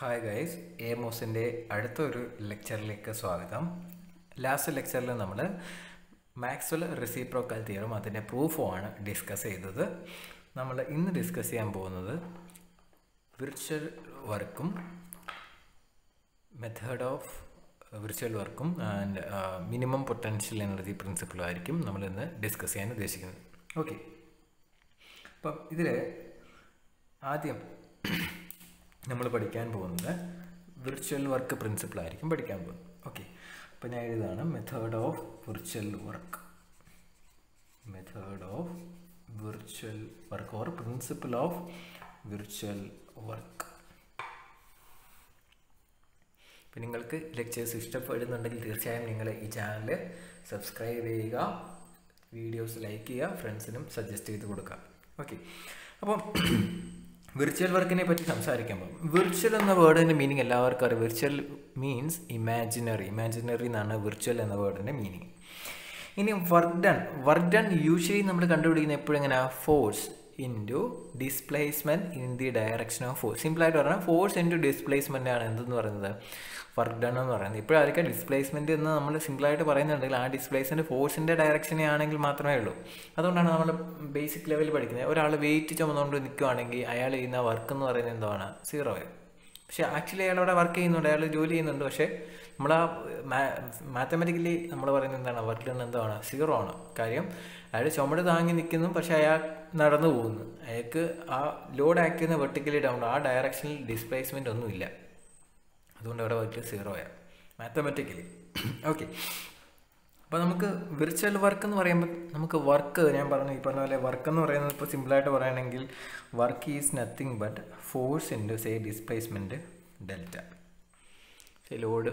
Hi guys, AMOS in the other lecture like Swagatham. Last lecture, Maxwell reciprocal theorem and a proof on discuss either. Namala in discuss the virtual workum, method of virtual workum and minimum potential energy principle. Namala discuss this. Okay. But we will the virtual work principle. Okay. Method of virtual work. Method of virtual work or principle of virtual work. If you like this lecture, subscribe to the videos, like and friends and suggest it. Okay. Virtual work ne patti samsarikkumbo virtual enna word inde meaning ellavarkku aru virtual means imaginary enna virtual enna word inde meaning ini work done usually nammal kandupidikina eppoഴും engana force into displacement in the direction of force simple aayittu parana force into displacement aanu endu parayunnathu work done ennu parayunnathu ippo aarika displacement enna nammal simple aayittu parayunnundengil aa displacement force inde direction aanengil maatrame ullu adondana nammal basic level padikkunne oralu weight chomannondu nikkuvaanengil ayaal eyna work ennu parayunnathu endana zero aayum പക്ഷേ actually അയാൾ അവിടെ work ചെയ്യുന്നുണ്ട് അയാൾ ജോലി ചെയ്യുന്നുണ്ട് പക്ഷേ നമ്മൾ ആ മാത്തമാറ്റിക്കലി നമ്മൾ പറയുന്നത് എന്താണ് വർക്ക് ഡൺ എന്താണ് സീറോ ആണ് കാര്യം അയാൾ ചുമട് താങ്ങി നിൽക്കുന്നു പക്ഷേ അയാൾ നടന്നു പോകുന്നു അയാൾക്ക് ആ ലോഡ് ആക്ട് ചെയ്യുന്ന വെർട്ടിക്കലി ഡൗൺ ആ ഡയറക്ഷനിൽ ഡിസ്പ്ലേസ്മെൻ്റ് ഒന്നുമില്ല അതുകൊണ്ട് അവിടെ വർക്ക് സീറോ ആയി മാത്തമാറ്റിക്കലി ഓക്കെ അപ്പോൾ നമുക്ക് വിർച്വൽ വർക്ക് എന്ന് പറയുമ്പോൾ നമുക്ക് വർക്ക് ഞാൻ പറഞ്ഞു ഈ പറഞ്ഞ പോലെ വർക്ക് എന്ന് പറയുന്നത് ഇപ്പോൾ സിമ്പിളായിട്ട് പറയുകയാണെങ്കിൽ work is nothing but force into say displacement delta say load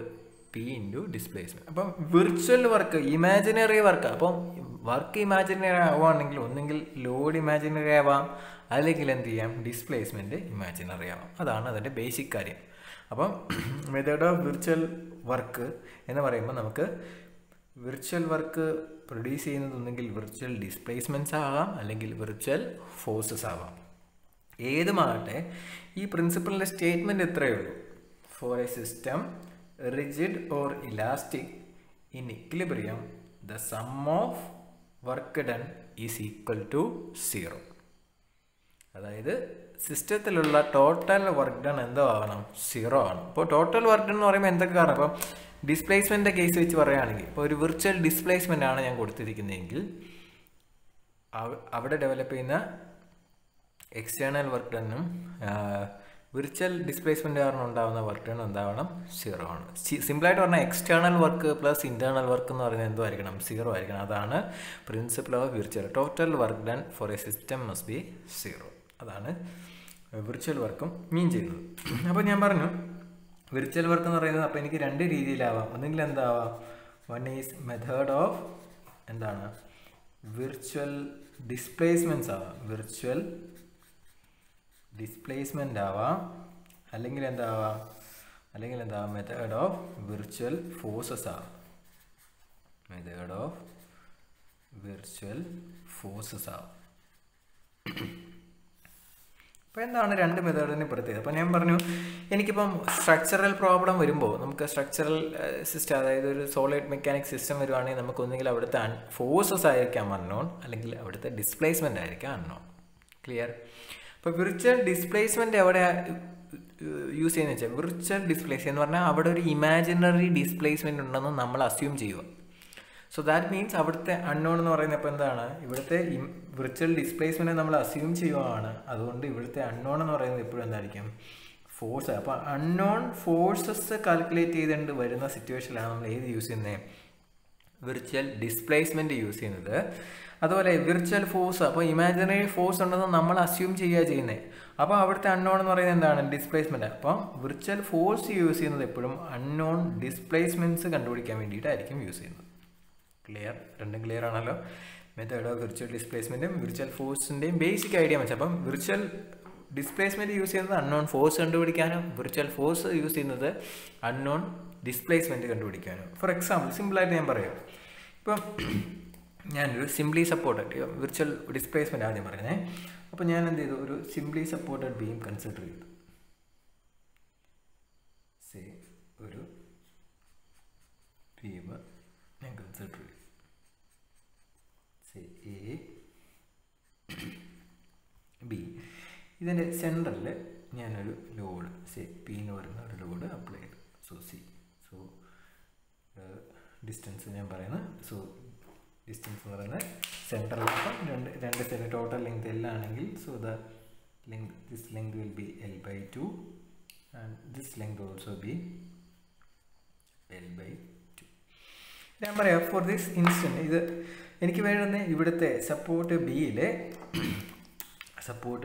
P into displacement അപ്പം വിർച്വൽ വർക്ക് ഇമാജിനറി വർക്ക് അപ്പം വർക്ക് ഇമാജിനറി ആവുകയാണെങ്കിൽ ഒന്നെങ്കിൽ ലോഡ് ഇമാജിനറി ആവാം അല്ലെങ്കിൽ എന്ത് ചെയ്യാം ഡിസ്പ്ലേസ്മെൻറ്റ് ഇമാജിനറി ആവാം അതാണ് അതിൻ്റെ ബേസിക് കാര്യം അപ്പം മെത്തേഡ് ഓഫ് വിർച്വൽ വർക്ക് എന്ന് പറയുമ്പോൾ നമുക്ക് virtual work produce cheyyunnathu virtual displacements aagam allengil virtual forces aagam edumaatte ee principle la statement ethrayullu for a system rigid or elastic in equilibrium the sum of work done is equal to zero adayithu സിസ്റ്റത്തിലുള്ള total work done എന്തോ ആവണം zero ആണ് അപ്പോൾ total work done എന്ന് പറയുമ്പോൾ എന്തൊക്കെ കാരണം അപ്പം ഡിസ്പ്ലേസ്മെൻ്റിൻ്റെ കേസ് വെച്ച് പറയുകയാണെങ്കിൽ ഇപ്പോൾ ഒരു വിർച്വൽ ഡിസ്പ്ലേസ്മെൻ്റ് ആണ് ഞാൻ കൊടുത്തിരിക്കുന്നതെങ്കിൽ അവിടെ ഡെവലപ്പ് ചെയ്യുന്ന എക്സ്റ്റേണൽ വർക്ക് ഡണ്ണും വിർച്വൽ ഡിസ്പ്ലേസ്മെൻ്റ് കാരണം ഉണ്ടാകുന്ന വർക്ക് ഡൺ എന്താവണം സീറോ ആണ് സിമ്പിളായിട്ട് പറഞ്ഞാൽ external work plus internal work എന്ന് പറയുന്നത് എന്തോ ആയിരിക്കണം സീറോ ആയിരിക്കണം അതാണ് principle of virtual total work done for a system must be zero അതാണ് വിർച്വൽ വർക്കും മീൻ ചെയ്യുന്നത് അപ്പോൾ ഞാൻ പറഞ്ഞു വിർച്വൽ വർക്ക് എന്ന് പറയുന്നത് അപ്പോൾ എനിക്ക് രണ്ട് രീതിയിലാവാം ഒന്നെങ്കിൽ എന്താവാം വൺ ഈസ് മെത്തേഡ് ഓഫ് എന്താണ് വിർച്വൽ ഡിസ്പ്ലേസ്മെൻറ്റ്സ് ആവാം വിർച്വൽ ഡിസ്പ്ലേസ്മെൻ്റ് ആവാം അല്ലെങ്കിൽ എന്താവാം മെത്തേഡ് ഓഫ് വിർച്വൽ ഫോഴ്സസ് ആവാം മെത്തേഡ് ഓഫ് വിർച്വൽ ഫോഴ്സസ് ആവാം അപ്പോൾ എന്താണ് രണ്ട് മെത്തേഡിന് പ്രത്യേകത അപ്പോൾ ഞാൻ പറഞ്ഞു എനിക്കിപ്പം സ്ട്രക്ചറൽ പ്രോബ്ലം വരുമ്പോൾ നമുക്ക് സ്ട്രക്ചറൽ സിസ്റ്റം അതായത് ഒരു സോളിഡ് മെക്കാനിക് സിസ്റ്റം വരുവാണെങ്കിൽ നമുക്ക് ഒന്നുകിൽ അവിടുത്തെ ഫോഴ്സസ് ആയിരിക്കാം അൺനോൺ അല്ലെങ്കിൽ അവിടുത്തെ ഡിസ്പ്ലേസ്മെൻ്റ് ആയിരിക്കാം അൺനോൺ ക്ലിയർ അപ്പോൾ വിർച്വൽ ഡിസ്പ്ലേസ്മെൻ്റ് എവിടെ യൂസ് ചെയ്യുന്നത് വെച്ചാൽ വിർച്വൽ ഡിസ്പ്ലേസ് എന്ന് പറഞ്ഞാൽ അവിടെ ഒരു ഇമാജിനറി ഡിസ്പ്ലേസ്മെൻ്റ് ഉണ്ടെന്ന് നമ്മൾ അസ്യൂം ചെയ്യുക സോ ദാറ്റ് മീൻസ് അവിടുത്തെ അൺനോൺ എന്ന് പറയുന്നത് ഇപ്പോൾ എന്താണ് ഇവിടുത്തെ വിർച്വൽ ഡിസ്പ്ലേസ്മെൻറ്റ് നമ്മൾ അസ്യൂം ചെയ്യുകയാണ് അതുകൊണ്ട് ഇവിടുത്തെ അൺനോൺ എന്ന് പറയുന്നത് എപ്പോഴും എന്തായിരിക്കും ഫോഴ്സ് അപ്പോൾ അൺനോൺ ഫോഴ്സസ് കാൽക്കുലേറ്റ് ചെയ്തുകൊണ്ട് വരുന്ന സിറ്റുവേഷനിലാണ് നമ്മൾ ഏത് യൂസ് ചെയ്യുന്നത് വിർച്വൽ ഡിസ്പ്ലേസ്മെൻറ്റ് യൂസ് ചെയ്യുന്നത് അതുപോലെ വിർച്വൽ ഫോഴ്സ് അപ്പോൾ ഇമാജിനറി ഫോഴ്സ് ഉണ്ടെന്ന് നമ്മൾ അസ്യൂം ചെയ്യുക ചെയ്യുന്നത് അപ്പോൾ അവിടുത്തെ അൺനോൺ എന്ന് പറയുന്നത് എന്താണ് ഡിസ്പ്ലേസ്മെൻറ്റ് അപ്പം വിർച്വൽ ഫോഴ്സ് യൂസ് ചെയ്യുന്നത് എപ്പോഴും അൺനോൺ ഡിസ്പ്ലേസ്മെൻറ്റ്സ് കണ്ടുപിടിക്കാൻ വേണ്ടിയിട്ടായിരിക്കും യൂസ് ചെയ്യുന്നത് ക്ലിയർ രണ്ടും ക്ലിയർ ആണല്ലോ മെത്തേഡ് ഓഫ് വിർച്വൽ ഡിസ്പ്ലേസ്മെൻറ്റും വിർച്വൽ ഫോഴ്സിൻ്റെയും ബേസിക് ഐഡിയ വെച്ചാൽ അപ്പം വിർച്വൽ ഡിസ്പ്ലേസ്മെൻറ്റ് യൂസ് ചെയ്യുന്നത് അൺനോൺ ഫോഴ്സ് കണ്ടുപിടിക്കാനും വിർച്വൽ ഫോഴ്സ് യൂസ് ചെയ്യുന്നത് അൺനോൺ ഡിസ്പ്ലേസ്മെൻറ്റ് കണ്ടുപിടിക്കാനും ഫോർ എക്സാമ്പിൾ സിമ്പിളായിട്ട് ഞാൻ പറയാം ഇപ്പം ഞാനൊരു സിംപ്ലി സപ്പോർട്ടഡ് വിർച്വൽ ഡിസ്പ്ലേസ്മെൻറ്റ് ആദ്യം പറയുന്നത് അപ്പോൾ ഞാൻ എന്ത് ചെയ്തു ഒരു സിംപ്ലി സപ്പോർട്ടഡ് ബീം കൺസിഡർ ചെയ്തു ഇതിൻ്റെ സെൻറ്ററിൽ ഞാനൊരു ലോഡ് സേ പി എന്ന് പറയുന്ന ഒരു ലോഡ് അപ്ലൈ ചെയ്തു. സോ സി സോ ഡിസ്റ്റൻസ് ഞാൻ പറയുന്നത് സോ ഡിസ്റ്റൻസ് എന്ന് പറയുന്നത് സെൻറ്റർ ലെങ്ത് രണ്ട് രണ്ട് സൈഡ് ടോട്ടൽ ലെങ്ത് എല്ലാം ആണെങ്കിൽ so the length this length will be L by two and this length also be L by two. ഞാൻ പറയാം ഫോർ ദിസ് ഇൻസ്റ്റൻറ്റ് ഇത് എനിക്ക് വേണ്ടുന്ന ഇവിടുത്തെ സപ്പോർട്ട്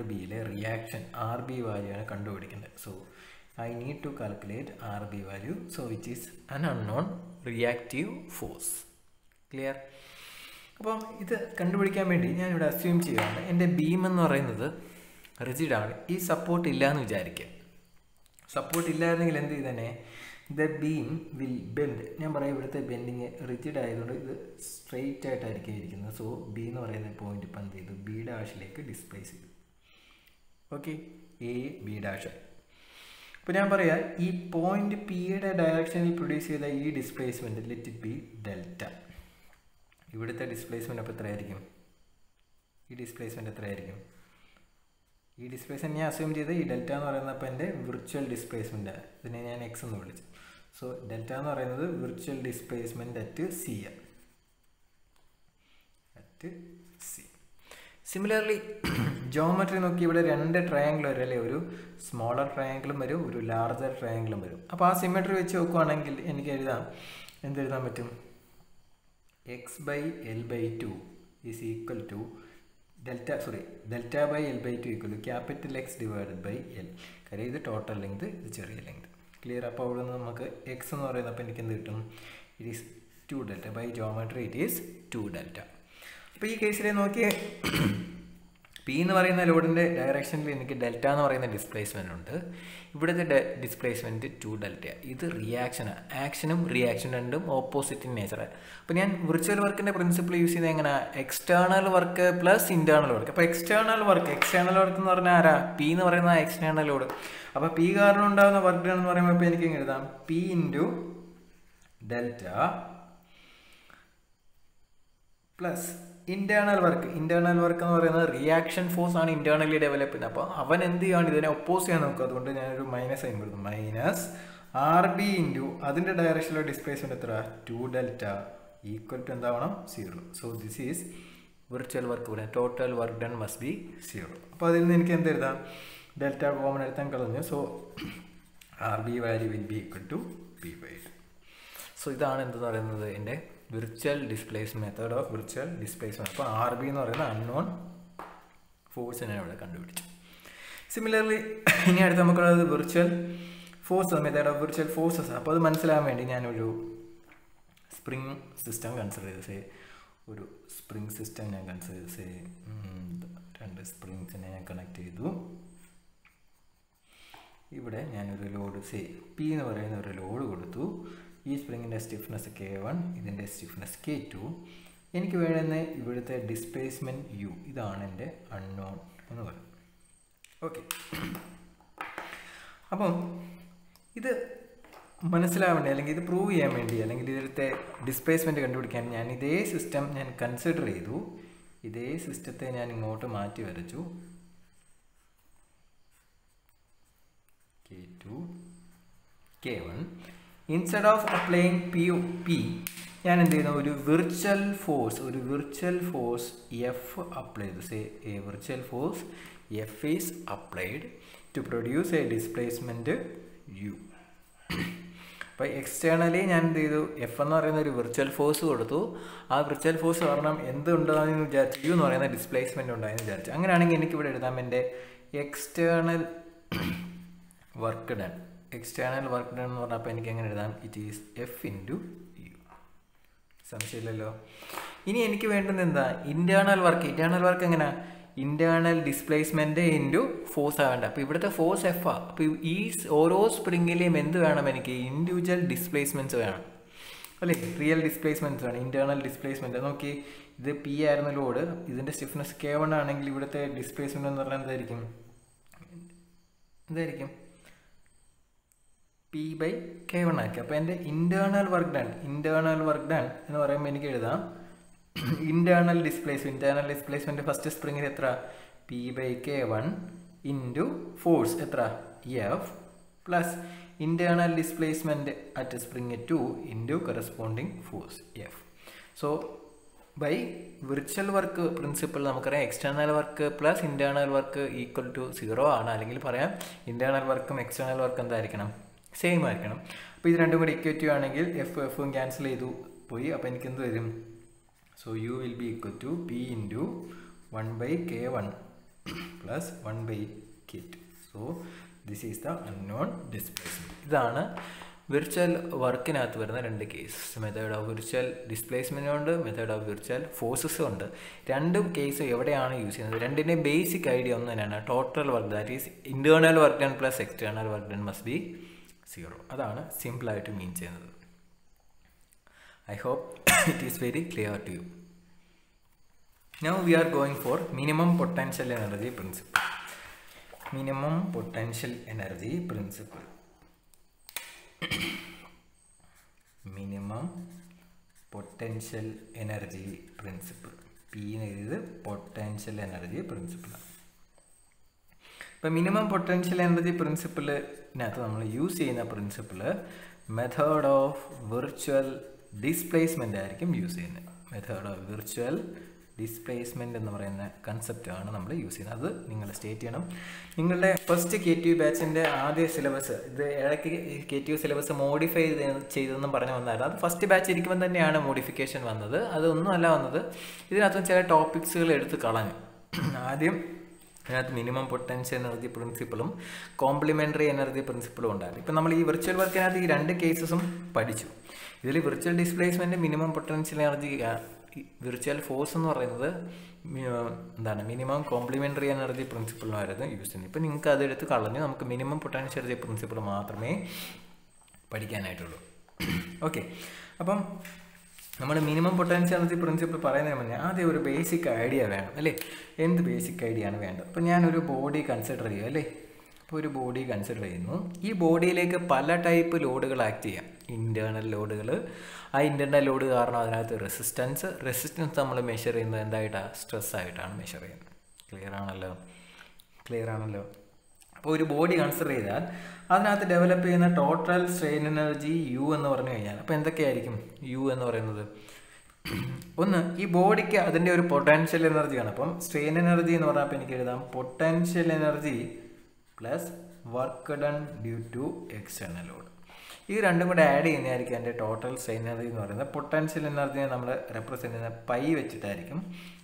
ബിയിലെ റിയാക്ഷൻ ആർ ബി വാല്യൂ ആണ് കണ്ടുപിടിക്കേണ്ടത്. So I need to calculate R B value so which is an unknown reactive force. Clear? അപ്പം ഇത് കണ്ടുപിടിക്കാൻ വേണ്ടി ഞാനിവിടെ അസ്യൂം ചെയ്യുകയാണ് എൻ്റെ ബീം എന്ന് പറയുന്നത് റിജിഡാണ്. ഈ സപ്പോർട്ട് ഇല്ല എന്ന് വിചാരിക്കുക. സപ്പോർട്ട് ഇല്ലായിരുന്നെങ്കിൽ എന്ത് ചെയ്തേനെ ദ ബീം വിൽ ബെൻഡ്. ഞാൻ പറയാം ഇവിടുത്തെ ബെൻഡിങ് റിജിഡ് ആയതുകൊണ്ട് ഇത് സ്ട്രെയിറ്റ് ആയിട്ടായിരിക്കും ഇരിക്കുന്നത്. സോ ബി എന്ന് പറയുന്ന പോയിന്റ് ഇപ്പം എന്ത് ചെയ്തു ബി ഡാഷിലേക്ക് ഡിസ്പ്ലേസ് ചെയ്തു. Okay A B dash. അപ്പോൾ ഞാൻ പറയാം ഈ പോയിന്റ് പിയുടെ ഡയറക്ഷനിൽ പ്രൊഡ്യൂസ് ചെയ്ത ഈ displacement let it be delta. ഇവിടുത്തെ ഡിസ്പ്ലേസ്മെൻറ്റ് അപ്പോൾ എത്രയായിരിക്കും? ഈ ഡിസ്പ്ലേസ്മെൻറ്റ് എത്രയായിരിക്കും? ഈ ഡിസ്പ്ലേസ്മെൻറ്റ് ഞാൻ അസ്യൂം ചെയ്ത് ഈ ഡെൽറ്റ എന്ന് പറയുന്നത് അപ്പോൾ എൻ്റെ വിർച്വൽ ഡിസ്പ്ലേസ്മെൻറ്റ് ആണ്. ഇതിനെ ഞാൻ എക്സ് എന്ന് വിളിച്ചു. സോ ഡെൽറ്റ എന്ന് പറയുന്നത് വിർച്വൽ ഡിസ്പ്ലേസ്മെൻറ്റ് അറ്റ് സി ആണ്. At C. സിമിലർലി ജോമെട്രി നോക്കി ഇവിടെ രണ്ട് ട്രയാങ്കിൾ വരും അല്ലേ? ഒരു സ്മോളർ ട്രയാങ്കിളും വരും, ഒരു ലാർജർ ട്രയാങ്കിളും വരും. അപ്പോൾ ആ സിമെട്രി വെച്ച് നോക്കുകയാണെങ്കിൽ എനിക്ക് എഴുതാം, എന്തെഴുതാൻ പറ്റും? X by L by two is equal to delta delta by L by two equal capital X divided by L. കാര്യം ഇത് ടോട്ടൽ ലെങ്ത്, ഇത് ചെറിയ ലെങ്ത്. ക്ലിയർ? അപ്പോൾ അവിടെ നിന്ന് നമുക്ക് എക്സ് എന്ന് പറയുന്നത് അപ്പോൾ എനിക്ക് എന്ത് കിട്ടും? It is two delta. By geometry it is two delta. അപ്പോൾ ഈ കേസിൽ നോക്കിയേ പി എന്ന് പറയുന്ന ലോഡിൻ്റെ ഡയറക്ഷനിൽ എനിക്ക് ഡെൽറ്റ എന്ന് പറയുന്ന ഡിസ്പ്ലേസ്മെൻ്റ് ഉണ്ട്. ഇവിടുത്തെ ഡിസ്പ്ലേസ്മെൻറ്റ് ടു ഡെൽറ്റയാണ്. ഇത് റിയാക്ഷനാണ്. ആക്ഷനും റിയാക്ഷൻ രണ്ടും ഓപ്പോസിറ്റ് ഇൻ നേച്ചറാണ്. അപ്പോൾ ഞാൻ വിർച്വൽ വർക്കിൻ്റെ പ്രിൻസിപ്പിൾ യൂസ് ചെയ്യുന്നത് എങ്ങനെയാണ്? External work plus internal work. അപ്പോൾ എക്സ്റ്റേണൽ വർക്ക് എന്ന് പറഞ്ഞാൽ ആരാ? പി എന്ന് പറയുന്ന എക്സ്റ്റേണൽ ലോഡ്. അപ്പോൾ പി കാരണം ഉണ്ടാകുന്ന വർക്ക് ഡൺ എന്ന് പറയുമ്പോൾ ഇപ്പോൾ എനിക്ക് എഴുതാം P into delta plus internal work. Internal work എന്ന് പറയുന്നത് റിയാക്ഷൻ ഫോഴ്സ് ആണ് ഇൻറ്റേർണലി ഡെവലപ്പ് ചെയ്യുന്നത്. അപ്പോൾ അവൻ എന്ത് ചെയ്യുകയാണ്? ഇതിനെ ഒപ്പോസ് ചെയ്യാൻ നോക്കുക. അതുകൊണ്ട് ഞാനൊരു മൈനസ് ആയി കൊടുക്കും. മൈനസ് ആർ ബി ഇൻറ്റു അതിൻ്റെ ഡയറക്ഷനിലെ ഡിസ്പ്ലേസ്മെൻറ്റ് എത്ര? ടു ഡെൽറ്റ ഈക്വൽ ടു എന്താവണം? Zero. So this is virtual work. ഇവിടെ total work done must be zero. അപ്പോൾ അതിൽ നിന്ന് എനിക്ക് എന്ത് എഴുതാം? ഡെൽറ്റ കോമൺ എടുത്താൽ കളഞ്ഞു. So R B value will be equal to B by two. So ഇതാണ് എന്തെന്ന് പറയുന്നത് എൻ്റെ virtual displacement, method of virtual displacement. അപ്പോൾ ആർ ബി എന്ന് പറയുന്ന അൺനോൺ ഫോഴ്സിനെ ഇവിടെ കണ്ടുപിടിച്ചു. സിമിലർലി ഇനി അടുത്ത് നമുക്കുള്ളത് virtual force, method of virtual forces. അപ്പോൾ അത് മനസ്സിലാകാൻ വേണ്ടി ഞാനൊരു സ്പ്രിംഗ് സിസ്റ്റം കൺസിഡർ ചെയ്ത് സേ ഒരു സ്പ്രിംഗ് സിസ്റ്റം ഞാൻ കൺസിഡർ ചെയ്ത് സേ രണ്ട് സ്പ്രിങ്സിനെ ഞാൻ കണക്ട് ചെയ്തു. ഇവിടെ ഞാനൊരു ലോഡ് സേ പി എന്ന് പറയുന്ന ഒരു ലോഡ് കൊടുത്തു. ഈ സ്പ്രിങ്ങിൻ്റെ സ്റ്റിഫ്നെസ് K1, ഇതിൻ്റെ സ്റ്റിഫ്നെസ് K2. എനിക്ക് വേണ്ടുന്ന ഇവിടുത്തെ ഡിസ്പ്ലേസ്മെൻറ്റ് U. ഇതാണ് എൻ്റെ അൺനോൺ എന്ന് പറയും. ഓക്കെ, അപ്പം ഇത് മനസ്സിലാവാൻ വേണ്ടി അല്ലെങ്കിൽ ഇത് പ്രൂവ് ചെയ്യാൻ വേണ്ടി അല്ലെങ്കിൽ ഇതിലത്തെ ഡിസ്പ്ലേസ്മെൻറ്റ് കണ്ടുപിടിക്കാൻ ഞാൻ ഇതേ സിസ്റ്റം ഞാൻ കൺസിഡർ ചെയ്തു. ഇതേ സിസ്റ്റത്തെ ഞാൻ ഇങ്ങോട്ട് മാറ്റി വരച്ചു. K2 K1. Instead of applying P ഞാൻ എന്ത് ചെയ്യുന്നു? ഒരു വിർച്വൽ ഫോഴ്സ് എഫ് അപ്ലൈ ചെയ്തു. Say a virtual force F is applied to produce a displacement U. അപ്പോൾ എക്സ്റ്റേണലി ഞാൻ എന്ത് ചെയ്തു? എഫ് എന്ന് പറയുന്ന ഒരു വിർച്വൽ ഫോഴ്സ് കൊടുത്തു. ആ വിർച്വൽ ഫോഴ്സ് കാരണം എന്തുണ്ടാകുമെന്ന് വിചാരിച്ചു യു എന്ന് പറയുന്ന ഡിസ്പ്ലേസ്മെൻറ്റ് ഉണ്ടായെന്ന് വിചാരിച്ചു. അങ്ങനെയാണെങ്കിൽ എനിക്കിവിടെ എഴുതാം എൻ്റെ external work done. External work done എന്ന് പറഞ്ഞാൽ അപ്പോൾ എനിക്ക് എങ്ങനെ എഴുതാം? It is F into U. സംശയമില്ലല്ലോ. ഇനി എനിക്ക് വേണ്ടുന്നത് എന്താ? Internal work. ഇൻറ്റേർണൽ വർക്ക് എങ്ങനെ? ഇൻറ്റേർണൽ ഡിസ്പ്ലേസ്മെൻറ്റ് ഇൻറ്റു ഫോഴ്സ് ആവേണ്ട. അപ്പോൾ ഇവിടുത്തെ ഫോഴ്സ് എഫ് ആണ്. അപ്പോൾ ഈ ഓരോ സ്പ്രിങ്ങിലെയും എന്ത് വേണം? എനിക്ക് ഇൻഡിവിജ്വൽ ഡിസ്പ്ലേസ്മെൻറ്റ്സ് വേണം അല്ലേ? റിയൽ ഡിസ്പ്ലേസ്മെൻറ്റ്സ് വേണം. ഇൻറ്റേർണൽ ഡിസ്പ്ലേസ്മെൻറ്റ് നോക്കി ഇത് പി ആയിരുന്ന ലോഡ്, ഇതിൻ്റെ സ്റ്റിഫ്നെസ് K1 ആണെങ്കിൽ ഇവിടുത്തെ ഡിസ്പ്ലേസ്മെൻറ്റ് എന്ന് പറഞ്ഞാൽ എന്തായിരിക്കും പി ബൈ K1 ആക്കി. അപ്പോൾ എൻ്റെ ഇൻറ്റേർണൽ വർക്ക് ഡൺ എന്ന് പറയുമ്പോൾ എനിക്ക് എഴുതാം ഇൻറ്റേർണൽ ഡിസ്പ്ലേസ്മെൻറ്റ് ഫസ്റ്റ് സ്പ്രിങ്ങിൽ എത്ര? P by K1 into force F plus internal displacement at spring 2 into corresponding force F. So by virtual work principle, external work plus internal work equal to 0. Internal work and external work are same. So if you equate F and cancel, so U will be equal to P into 1 by K1 plus 1 by K2. So this is the unknown displacement. This virtual work in two cases, method of virtual displacement and method of virtual forces. Two cases are used. The basic idea is total work, that is internal work done plus external work done must be 0. That is simple to mean. I hope it is very clear to you. Now we are going for minimum potential energy principle. Minimum potential energy principle. Minimum potential energy principle. P is potential energy principle. But minimum potential energy principle use the principle method of virtual displacement. Method of virtual displacement concept use state first KTU batch the syllabus KTU syllabus modify first batch modification topics minimum potential energy principle complementary energy principle virtual work two cases virtual displacement minimum potential energy virtual force minimum complementary energy principle used. Now, you can use the minimum potential energy principle. Okay. Now, the minimum potential energy principle is a basic idea. What is the basic idea? Now, I body consider body consider this body like pala type load internal load resistance measure stress measure clear aanallo appo body consider cheyal adanathu develop total strain energy u ennu paranu u one, this body has potential energy strain energy potential energy plus work done due to external load. This add in the total strain energy potential energy represent pi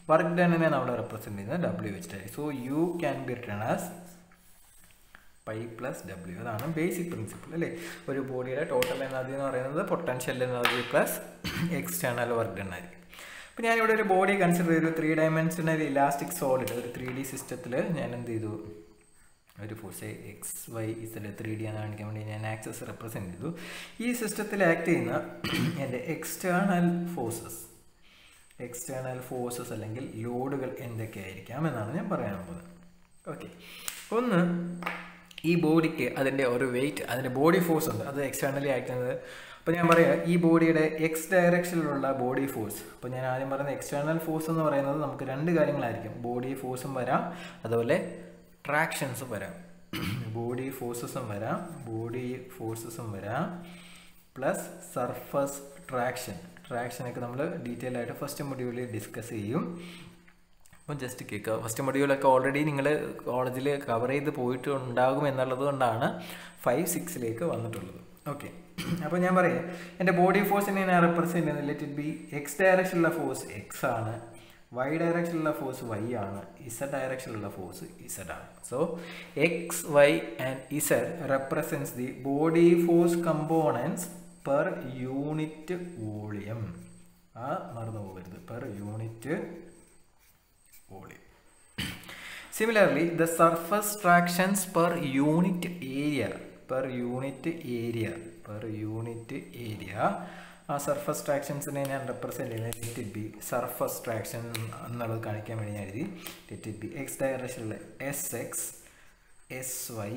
work done represent w. So u can be written as pi plus w. That is basic principle. One body total energy potential energy plus external work done. Now I have a body consider 3-dimensional elastic solid 3D system. Say x, y, z, 3D and axis represent this system act in external forces load in the okay one body weight body force externally acting. This body is x direction body force. External force body force tractions body forces plus surface traction ഒക്കെ നമ്മൾ detail ആയിട്ട് first module discuss ചെയ്യും. അപ്പോൾ just കേൾക്കുക first module ഒക്കെ already നിങ്ങൾ കോളേജിൽ cover ചെയ്തു പോയിട്ടുണ്ടാകും എന്നുള്ളതുകൊണ്ടാണ് 5 6 ലേക്ക് വന്നിട്ടുള്ളത്. Okay. അപ്പോൾ ഞാൻ പറയാം എൻ്റെ body force നെ ഞാൻ represent ചെയ്യുന്നത് let it be x direction ഉള്ള force x ആണ്. Y directional force y and z directional force z. So x, y and z represents the body force components per unit volume. Per unit volume. Similarly, the surface tractions per unit area. Surface tractions represent let it be surface traction let it be x direction sx, sy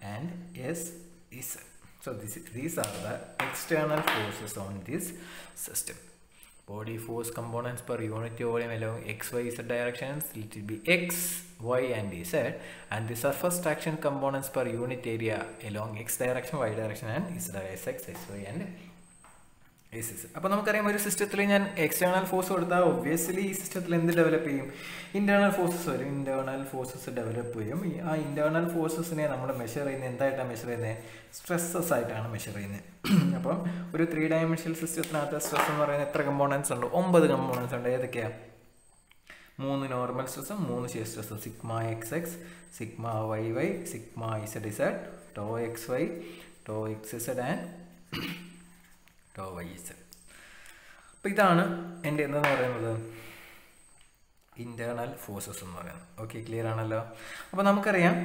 and sz. So these are the external forces on this system. Body force components per unit volume along x, y, z directions, it will be x, y and z, and the surface traction components per unit area along x direction, y direction and z, sx, sy and SS. Now, we have a system that external forces, obviously, system develop internal forces, develop internal forces, measure stresses. Now, a three-dimensional system, stress components, 9 components, 3 normal stresses, 3 shear stresses, sigma xx, sigma yy, sigma zz, tau xy, tau xz and tau yz. This is internal forces. Okay, clear? Now, we have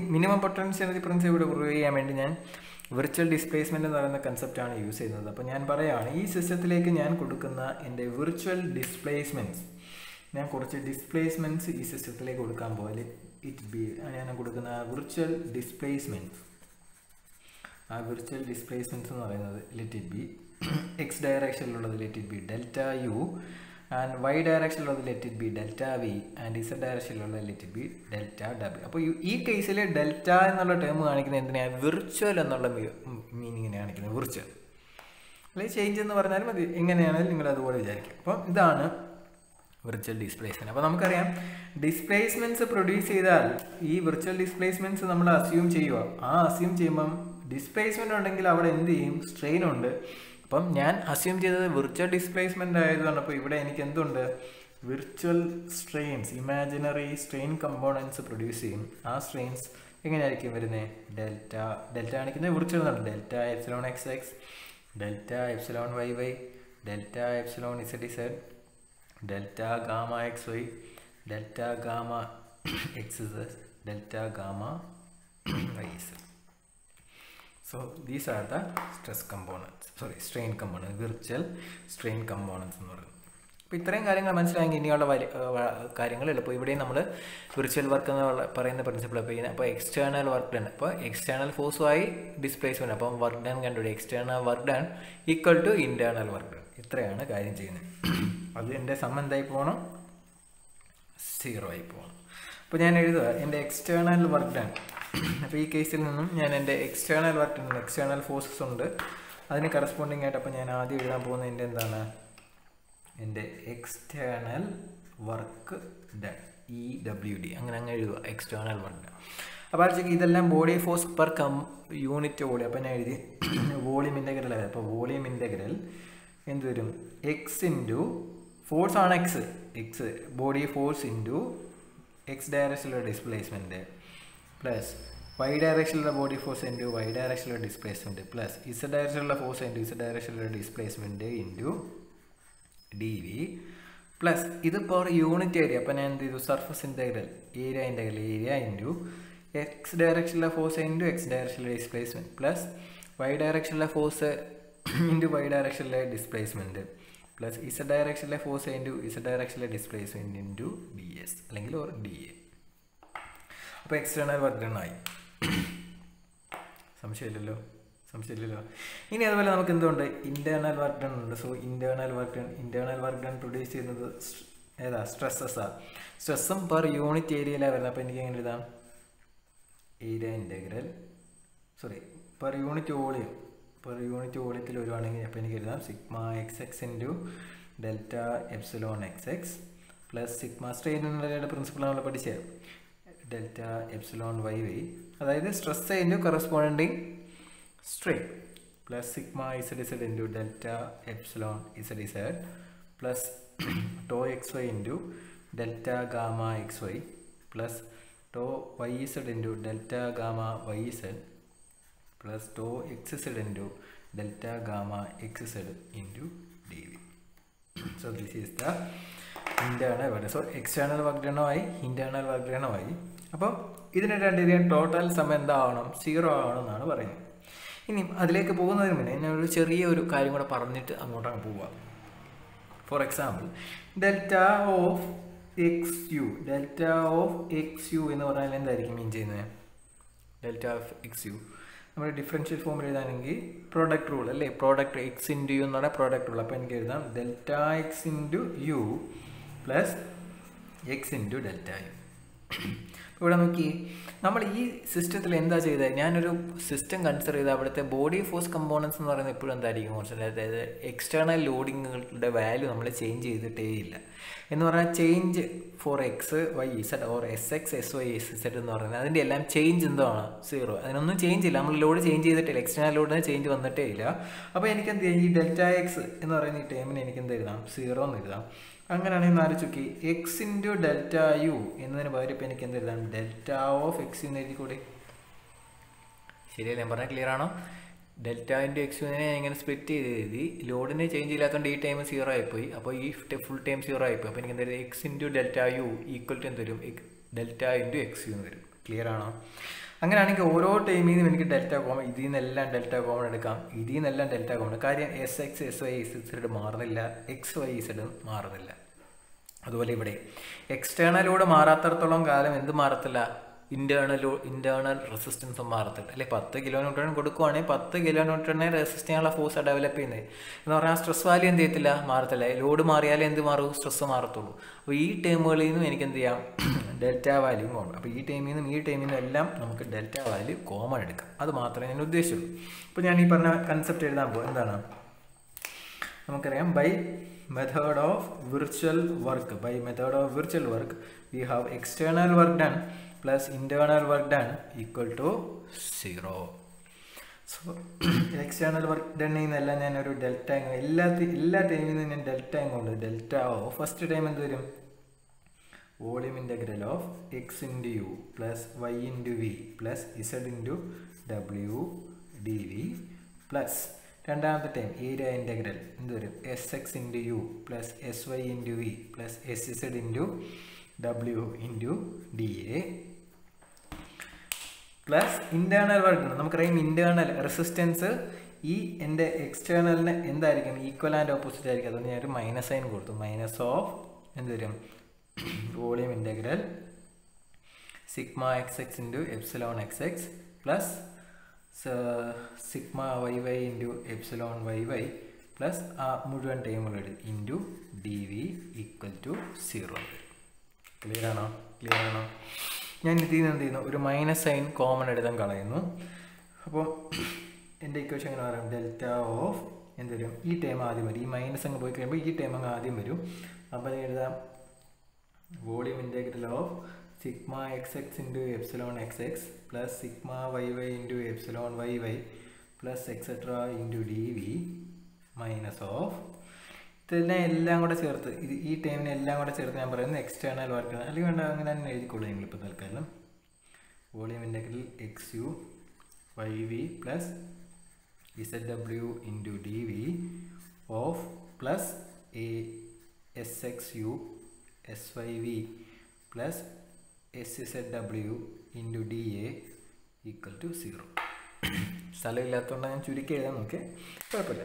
minimum potential principle. Virtual displacement concept use this system. Virtual displacements. Virtual displacements. Virtual displacements, let it be x direction, let it be delta u, and y direction, let it be delta v, and z direction, let it be delta w. So, in this case, delta term virtual meaning virtual. Let's change it. Virtual displacement. Now, displacements produce these virtual displacements. We assume displacement is strain. Now, I assume virtual displacement is virtual strains, imaginary strain components producing. Strains delta, virtual delta epsilon xx, delta epsilon yy, delta epsilon zz, delta gamma xy, delta gamma xz, delta gamma yz. So these are the stress components, sorry, strain components, virtual strain components. Now, we have virtual work principle. External work done. External force by displacement. Work done, external work done equal to internal work done. This is the sum of zero. Now, external work done. In this case, external work done, external forces. That corresponding to external work done, EWD, external work done. Now, this is body force per unit volume integral. Volume integral x into force on x, x body force into x directional displacement plus y directional body force into y directional displacement plus z directional force into z directional displacement into dv plus this per unit area. This surface integral area into x directional force into x directional displacement plus y directional force into y directional displacement plus z directional force into z directional displacement into ds or da. So external work done. Samshayallo ini aduvalla namakku endu undu internal work done undu. So internal work done produce cheynathu stresses are stress per unit area la varana. Appo enikku engane edudam area integral, sorry, per unit volume, per unit volume il varuvaanengil appo enikku edudam sigma xx into delta epsilon xx plus sigma strain enna principle nammal padichadu delta epsilon yy, that is stress into corresponding strain plus sigma zz into delta epsilon zz plus tau xy into delta gamma xy plus tau yz into delta gamma yz plus tau xz into delta gamma xz into dv. So this is the internal work. So external work done, internal work done. So this total sum is zero. For example, delta of xu, delta of xu, delta of xu നമ്മൾ differential ഫോമിൽ എഴുതാനെങ്കിൽ product rule അല്ലേ, product X into U എന്ന് പറഞ്ഞാൽ product rule. അപ്പോൾ എനിക്ക് എഴുതാം delta X into U plus X into delta U. ഇവിടെ നോക്കി, നമ്മൾ ഈ സിസ്റ്റത്തിൽ എന്താ ചെയ്തത്, ഞാനൊരു സിസ്റ്റം കൺസിഡർ ചെയ്ത് അവിടുത്തെ ബോഡി ഫോഴ്സ് കമ്പോണൻസ് എന്ന് പറയുന്നത് എപ്പോഴും എന്തായിരിക്കും കുറച്ച്, അതായത് എക്സ്റ്റേണൽ ലോഡിങ്ങുകളുടെ വാല്യൂ നമ്മൾ ചേഞ്ച് ചെയ്തിട്ടേ ഇല്ല. എന്ന് പറഞ്ഞാൽ change for X Y Z or S X S Y S Z എന്ന് പറയുന്നത് അതിൻ്റെ എല്ലാം ചേഞ്ച് എന്താണ് സീറോ, അതിനൊന്നും ചേഞ്ച് ഇല്ല. നമ്മൾ ലോഡ് ചേഞ്ച് ചെയ്തിട്ടില്ല, എക്സ്റ്റേണൽ ലോഡിന് ചേഞ്ച് വന്നിട്ടേ ഇല്ല. അപ്പോൾ എനിക്കെന്ത് ചെയ്യാം, ഈ ഡെൽറ്റ എക്സ് എന്ന് പറയുന്ന ഈ ടേമിന് എനിക്കെന്ത് എഴുതാം, സീറോ എന്ന് എഴുതാം. അങ്ങനെയാണെങ്കിൽ ആലോചിക്കി എക്സ് ഇൻറ്റു ഡെൽറ്റ യു എന്നതിന് പകരം ഇപ്പം എനിക്ക് എന്ത് എഴുതാം, ഡെൽറ്റ ഓഫ് എക്സ് എന്ന് എഴുതി കൂടി. ശരിയല്ലേ, ഞാൻ പറഞ്ഞാൽ ക്ലിയർ ആണോ? ഡെൽറ്റ ഇൻറ്റു എക്സ് യുവിനെ ഞാൻ ഇങ്ങനെ സ്പ്ലിറ്റ് ചെയ്ത് എഴുതി, ലോഡിന് ചേഞ്ച് ഇല്ലാത്തതുകൊണ്ട് ഈ ടൈം സീറോ ആയിപ്പോയി, അപ്പോൾ ഈ ഫുൾ ടൈം സീറോ ആയിപ്പോയി. അപ്പോൾ എനിക്ക് എന്താ പറയുക, X into delta U equal to എന്ത് വരും, ഡെൽറ്റ ഇൻറ്റു എക്സ് യു എന്ന് വരും. ക്ലിയർ ആണോ? അങ്ങനെയാണെങ്കിൽ ഓരോ ടൈമിൽ നിന്നും എനിക്ക് ഡെൽറ്റ കോമൺ, ഇതിൽ നിന്നെല്ലാം ഡെൽറ്റ കോമൺ എടുക്കാം, ഇതിൽ നിന്നെല്ലാം ഡെൽറ്റ കോമൺ. കാര്യം S X S Y S Z മാറുന്നില്ല, എക്സ് വൈ സെഡും മാറുന്നില്ല. അതുപോലെ ഇവിടെ എക്സ്റ്റേണലൂടെ മാറാത്തടത്തോളം കാലം എന്ത് മാറത്തില്ല, ഇന്റേണൽ റെസിസ്റ്റൻസും മാറത്തില്ല അല്ലേ. 10 കിലോ ന്യൂട്ടൺ കൊടുക്കുവാണെങ്കിൽ 10 കിലോ ന്യൂട്ടണിനെ റെസിസ്റ്റ് ചെയ്യാനുള്ള ഫോഴ്സാണ് ഡെവലപ്പ് ചെയ്യുന്നത് എന്ന് പറഞ്ഞാൽ സ്ട്രെസ് വാല്യൂ എന്ത് ചെയ്യത്തില്ല, മാറത്തില്ല. ലോഡ് മാറിയാലേ എന്ത് മാറും, സ്ട്രെസ് മാറത്തുള്ളൂ. അപ്പോൾ ഈ ടൈമുകളിൽ നിന്നും എനിക്ക് എന്ത് ചെയ്യാം, ഡെൽറ്റ വാല്യൂ കോമൺ. അപ്പോൾ ഈ ടൈമിൽ നിന്നും ഈ ടൈമിൽ നിന്നും എല്ലാം നമുക്ക് ഡെൽറ്റ വാല്യൂ കോമൺ എടുക്കാം, അത് മാത്രമേ ഞാൻ ഉദ്ദേശിച്ചുള്ളൂ. അപ്പോൾ ഞാൻ ഈ പറഞ്ഞ കൺസെപ്റ്റ് എഴുതാൻ പോകും. എന്താണ് നമുക്കറിയാം, by method of virtual work, by method of virtual work we have external work done plus internal work done equal to zero. So external work done ചെയ്യുന്നതെല്ലാം ഞാനൊരു ഡെൽറ്റ എല്ലാ ടൈമിൽ നിന്നും ഞാൻ ഡെൽറ്റ കൊണ്ട് ഡെൽറ്റ ഓഫ് ഫസ്റ്റ് ടൈം എന്ത് വരും, volume integral of X into U plus Y into V plus Z into W D V plus രണ്ടാമത്തെ ടൈം ഏരിയ ഇൻ്റഗ്രൽ എന്ത് വരും, S X into U plus S Y into V plus S Z into W into D A plus internal work. നമുക്കറിയാം internal resistance ഈ എൻ്റെ എക്സ്റ്റേണലിന് എന്തായിരിക്കും, equal and opposite ആയിരിക്കും. അതുകൊണ്ട് ഞാനൊരു മൈനസ് സൈൻ കൊടുത്തു, മൈനസ് ഓഫ് എന്ത് വരും, volume integral sigma X X into epsilon X X plus sigma Y Y into epsilon Y Y plus ആ മുഴുവൻ ടൈമുകൾ into D V equal to zero. ക്ലിയറാണോ? ക്ലിയറാണോ? ഞാൻ ഇതിൽ നിന്ന് എന്ത് ചെയ്യുന്നു, ഒരു മൈനസ് സൈൻ കോമൺ എടുത്താൻ കളയുന്നു. അപ്പോൾ എൻ്റെ ഇക്വേഷൻ എങ്ങനെ പറയാം, ഡെൽറ്റ ഓഫ് എന്ത് വരും, ഈ ടൈം ആദ്യം വരും, ഈ മൈനസ് അങ്ങ് പോയി കഴിയുമ്പോൾ ഈ ടൈം അങ്ങ് ആദ്യം വരും. അപ്പോൾ ഞാൻ എഴുതാം volume integral of sigma X X into epsilon X X plus sigma Y Y into epsilon Y Y plus etcetera into D V minus of ഇതെല്ലാം എല്ലാം കൂടെ ചേർത്ത് ഇത് ഈ ടൈമിനെ എല്ലാം കൂടെ ചേർത്ത് ഞാൻ പറയുന്നത് എക്സ്റ്റേണൽ വർക്ക്, അല്ലെങ്കിൽ വേണ്ട അങ്ങനെ തന്നെ എഴുതിക്കോളൂ നിങ്ങളിപ്പോൾ തൽക്കാലം. Volume integral X U Y V plus Z W into D V of plus A S X U S Y V plus S Z W into D A equal to zero. സ്ഥലം ഇല്ലാത്തതുകൊണ്ടാണ് ഞാൻ ചുരുക്കി എഴുതാൻ നോക്കിയേ, കുഴപ്പമില്ല.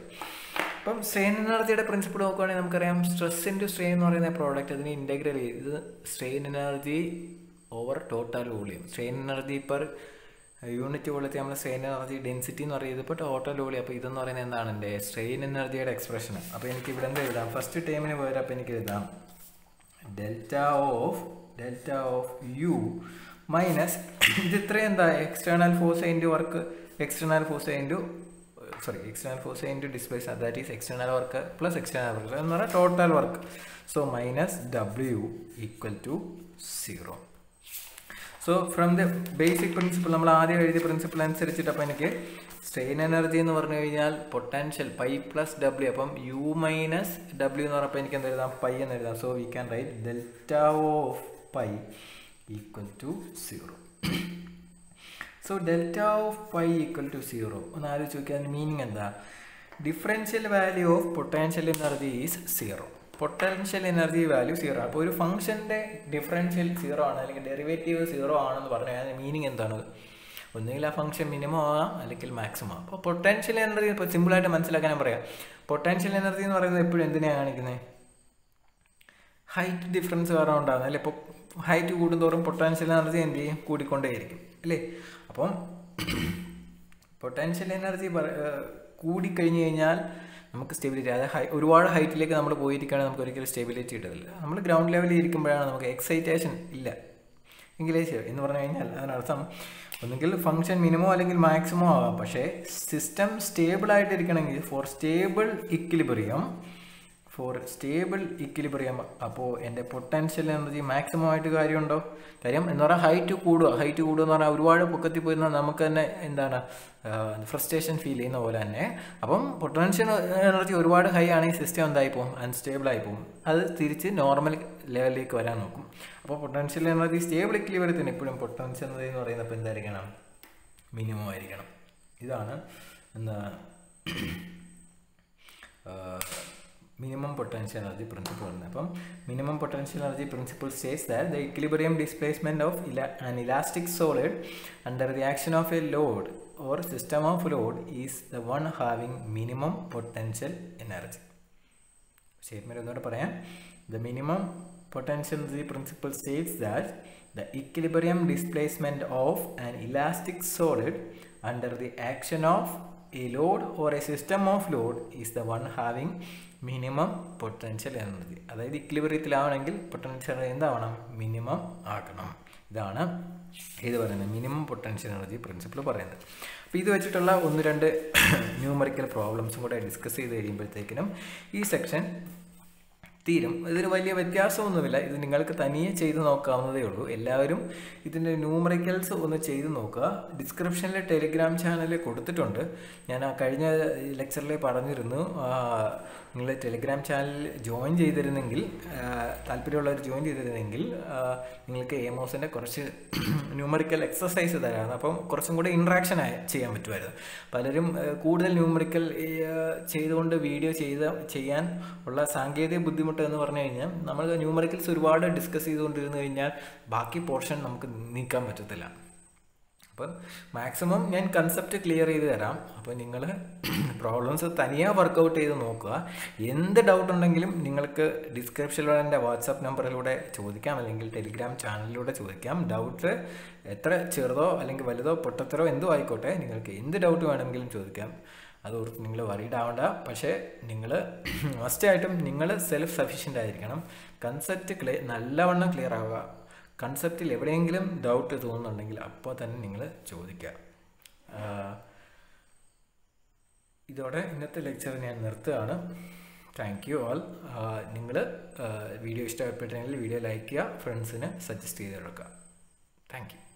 അപ്പം strain എനർജിയുടെ principle നോക്കുകയാണെങ്കിൽ നമുക്കറിയാം സ്ട്രെസ് ഇൻറ്റു സ്ട്രെയിൻ എന്ന് പറയുന്ന പ്രോഡക്റ്റ് അതിനെ ഇൻ്റഗ്രൽ ചെയ്ത് strain energy over total volume, strain energy per unit വോളിയത്തിൽ നമ്മൾ സ്ട്രെയിൻ എനർജി ഡെൻസിറ്റി എന്ന് പറയുന്നത് ഇപ്പോൾ ടോട്ടൽ വോളിയം. അപ്പോൾ ഇതെന്ന് പറയുന്നത് എന്താണ്, എൻ്റെ സ്ട്രെയിൻ എനർജിയുടെ എക്സ്പ്രഷൻ. അപ്പോൾ എനിക്ക് ഇവിടെ എന്ത് എഴുതാം, ഫസ്റ്റ് ടൈമിന് പകരം അപ്പോൾ എനിക്ക് എഴുതാം ഡെൽറ്റ ഓഫ് യു മൈനസ് ഇത് ഇത്രയും എന്താ external force into work, external force into displacement, that is external work plus external work എന്ന് പറഞ്ഞാൽ total work. So minus W equal to zero. So from the basic principle, നമ്മൾ ആദ്യം എഴുതിയ principle അനുസരിച്ചിട്ട് അപ്പം എനിക്ക് സ്ട്രെയിൻ എനർജി എന്ന് പറഞ്ഞു കഴിഞ്ഞാൽ പൊട്ടൻഷ്യൽ പൈ പ്ലസ് ഡബ്ല്യു, അപ്പം യു മൈനസ് ഡബ്ല്യു എന്ന് പറഞ്ഞപ്പോൾ എനിക്ക് എന്ത് എഴുതാം, പൈ എന്ന് എഴുതാം. So we can write delta of pi equal to zero. So delta of pi equal to zero ഒന്ന് ആലോചിച്ച് നോക്കിയാൽ അതിന് മീനിങ് എന്താ, differential value of potential energy is zero, potential energy value zero. അപ്പോൾ ഒരു ഫംഗ്ഷൻ്റെ ഡിഫറൻഷ്യൽ സീറോ ആണ് അല്ലെങ്കിൽ derivative zero ആണെന്ന് പറഞ്ഞാൽ അതിന് മീനിങ് എന്താണ്, ഒന്നുകിൽ ആ ഫംഗ്ഷൻ മിനിമം ആകാം അല്ലെങ്കിൽ മാക്സിമം ആകാം. അപ്പോൾ പൊട്ടൻഷ്യൽ എനർജി ഇപ്പോൾ സിമ്പിളായിട്ട് മനസ്സിലാക്കാൻ പറയാം, പൊട്ടൻഷ്യൽ എനർജി എന്ന് പറയുന്നത് എപ്പോഴും എന്തിനാണ് കാണിക്കുന്നത്, ഹൈറ്റ് ഡിഫറൻസ് കാരണം ഉണ്ടാകുന്നത് അല്ലേ. ഇപ്പോൾ ഹൈറ്റ് കൂടുന്തോറും പൊട്ടൻഷ്യൽ എനർജി എന്ത് ചെയ്യും, കൂടിക്കൊണ്ടേയിരിക്കും അല്ലേ. അപ്പം Potential energy കൂടി കഴിഞ്ഞു കഴിഞ്ഞാൽ നമുക്ക് സ്റ്റെബിലിറ്റി അതായത് ഒരുപാട് ഹൈറ്റിലേക്ക് നമ്മൾ പോയിരിക്കുകയാണ് നമുക്ക് ഒരിക്കലും സ്റ്റെബിലിറ്റി കിട്ടില്ല. നമ്മൾ ഗ്രൗണ്ട് ലെവലിൽ ഇരിക്കുമ്പോഴാണ് നമുക്ക് എക്സൈറ്റേഷൻ ഇല്ല. ഇംഗ്ലീഷ് എന്ന് പറഞ്ഞു കഴിഞ്ഞാൽ അതിനർത്ഥം ഒന്നെങ്കിൽ ഫംഗ്ഷൻ മിനിമോ അല്ലെങ്കിൽ മാക്സിമോ ആവാം. പക്ഷേ സിസ്റ്റം സ്റ്റേബിളായിട്ടിരിക്കണമെങ്കിൽ ഫോർ സ്റ്റേബിൾ ഇക്വിലിബ്രിയം അപ്പോൾ എൻ്റെ പൊട്ടൻഷ്യൽ എനർജി മാക്സിമം ആയിട്ട് കാര്യമുണ്ടോ? കാര്യം എന്ന് പറഞ്ഞാൽ ഹൈറ്റ് കൂടുക എന്ന് പറഞ്ഞാൽ ഒരുപാട് പൊക്കത്തിൽ പോയിരുന്ന നമുക്ക് തന്നെ എന്താണ് ഫ്രസ്ട്രേഷൻ ഫീൽ ചെയ്യുന്ന പോലെ തന്നെ. അപ്പം പൊട്ടൻഷ്യൽ എനർജി ഒരുപാട് ഹൈ ആണെങ്കിൽ സിസ്റ്റം എന്തായി പോകും, അൺസ്റ്റേബിളായി പോകും. അത് തിരിച്ച് നോർമൽ ലെവലിലേക്ക് വരാൻ നോക്കും. അപ്പോൾ പൊട്ടൻഷ്യൽ എനർജി സ്റ്റേബിൾ ഇക്വിലിബ്രിയത്തിന് എപ്പോഴും പൊട്ടൻഷ്യൽ എനർജി എന്ന് പറയുന്നപ്പോൾ എന്തായിരിക്കണം, മിനിമം ആയിരിക്കണം. ഇതാണ് എന്താ minimum potential energy principle. Now, minimum potential energy principle says that the equilibrium displacement of an elastic solid under the action of a load or system of load is the one having minimum potential energy. The minimum potential energy principle says that the equilibrium displacement of an elastic solid under the action of a load or a system of load is the one having minimum potential energy. അതായത് ഇക്വിലിബ്രിയത്തിലാവണമെങ്കിൽ potential എന്താവണം, minimum ആക്കണം. ഇതാണ് ഇത് പറയുന്നത് minimum potential energy principle പറയുന്നത്. അപ്പോൾ ഇത് വെച്ചിട്ടുള്ള ഒന്ന് രണ്ട് ന്യൂമറിക്കൽ പ്രോബ്ലംസും കൂടെ ഡിസ്കസ് ചെയ്ത് കഴിയുമ്പോഴത്തേക്കിനും ഈ സെക്ഷൻ തീരും. ഇതിന് വലിയ വ്യത്യാസമൊന്നുമില്ല, ഇത് നിങ്ങൾക്ക് തനിയെ ചെയ്ത് നോക്കാവുന്നതേ ഉള്ളൂ. എല്ലാവരും ഇതിൻ്റെ ന്യൂമറിക്കൽസ് ഒന്ന് ചെയ്ത് നോക്കുക. ഡിസ്ക്രിപ്ഷനിൽ ടെലിഗ്രാം ചാനൽ കൊടുത്തിട്ടുണ്ട്. ഞാൻ കഴിഞ്ഞ ലെക്ചറിൽ പറഞ്ഞിരുന്നു, നിങ്ങൾ ടെലിഗ്രാം ചാനൽ ജോയിൻ ചെയ്തിരുന്നെങ്കിൽ, താല്പര്യമുള്ളവർ ജോയിൻ ചെയ്തിരുന്നെങ്കിൽ നിങ്ങൾക്ക് എമോസിൻ്റെ കുറച്ച് ന്യൂമറിക്കൽ എക്സസൈസ് തരാമായിരുന്നു. അപ്പം കുറച്ചും കൂടെ ഇൻട്രാക്ഷൻ ചെയ്യാൻ പറ്റുമായിരുന്നു. പലരും കൂടുതൽ ന്യൂമറിക്കൽ ചെയ്തുകൊണ്ട് വീഡിയോ ചെയ്യാൻ ഉള്ള സാങ്കേതിക ബുദ്ധിമുട്ട് എന്ന് പറഞ്ഞു കഴിഞ്ഞാൽ നമ്മൾ ന്യൂമറിക്കൽസ് ഒരുപാട് ഡിസ്കസ് ചെയ്തുകൊണ്ടിരുന്നു കഴിഞ്ഞാൽ ബാക്കി പോർഷൻ നമുക്ക് നീക്കാൻ പറ്റത്തില്ല. അപ്പം മാക്സിമം ഞാൻ കൺസെപ്റ്റ് ക്ലിയർ ചെയ്ത് തരാം. അപ്പോൾ നിങ്ങൾ പ്രോബ്ലംസ് തനിയാ വർക്കൗട്ട് ചെയ്ത് നോക്കുക. എന്ത് ഡൗട്ട് ഉണ്ടെങ്കിലും നിങ്ങൾക്ക് ഡിസ്ക്രിപ്ഷനിലൂടെ എൻ്റെ വാട്സാപ്പ് നമ്പറിലൂടെ ചോദിക്കാം, അല്ലെങ്കിൽ ടെലിഗ്രാം ചാനലിലൂടെ ചോദിക്കാം. ഡൗട്ട് എത്ര ചെറുതോ അല്ലെങ്കിൽ വലുതോ പൊട്ടത്തരോ എന്തോ ആയിക്കോട്ടെ, നിങ്ങൾക്ക് എന്ത് ഡൗട്ട് വേണമെങ്കിലും ചോദിക്കാം. അതോർത്ത് നിങ്ങൾ വറീഡ് ആവണ്ട. പക്ഷേ നിങ്ങൾ മസ്റ്റായിട്ടും നിങ്ങൾ സെൽഫ് സഫീഷ്യൻ്റ് ആയിരിക്കണം. കൺസെപ്റ്റ് നല്ലവണ്ണം ക്ലിയർ ആവുക. കൺസെപ്റ്റിൽ എവിടെയെങ്കിലും ഡൗട്ട് തോന്നുന്നുണ്ടെങ്കിൽ അപ്പോൾ തന്നെ നിങ്ങൾ ചോദിക്കുക. ഇതോടെ ഇന്നത്തെ ലെക്ചർ ഞാൻ നിർത്തുകയാണ്. Thank you all. നിങ്ങൾ വീഡിയോ ഇഷ്ടപ്പെട്ടെങ്കിൽ വീഡിയോ ലൈക്ക് ചെയ്യുക, ഫ്രണ്ട്സിന് സജസ്റ്റ് ചെയ്ത് കൊടുക്കുക. Thank you.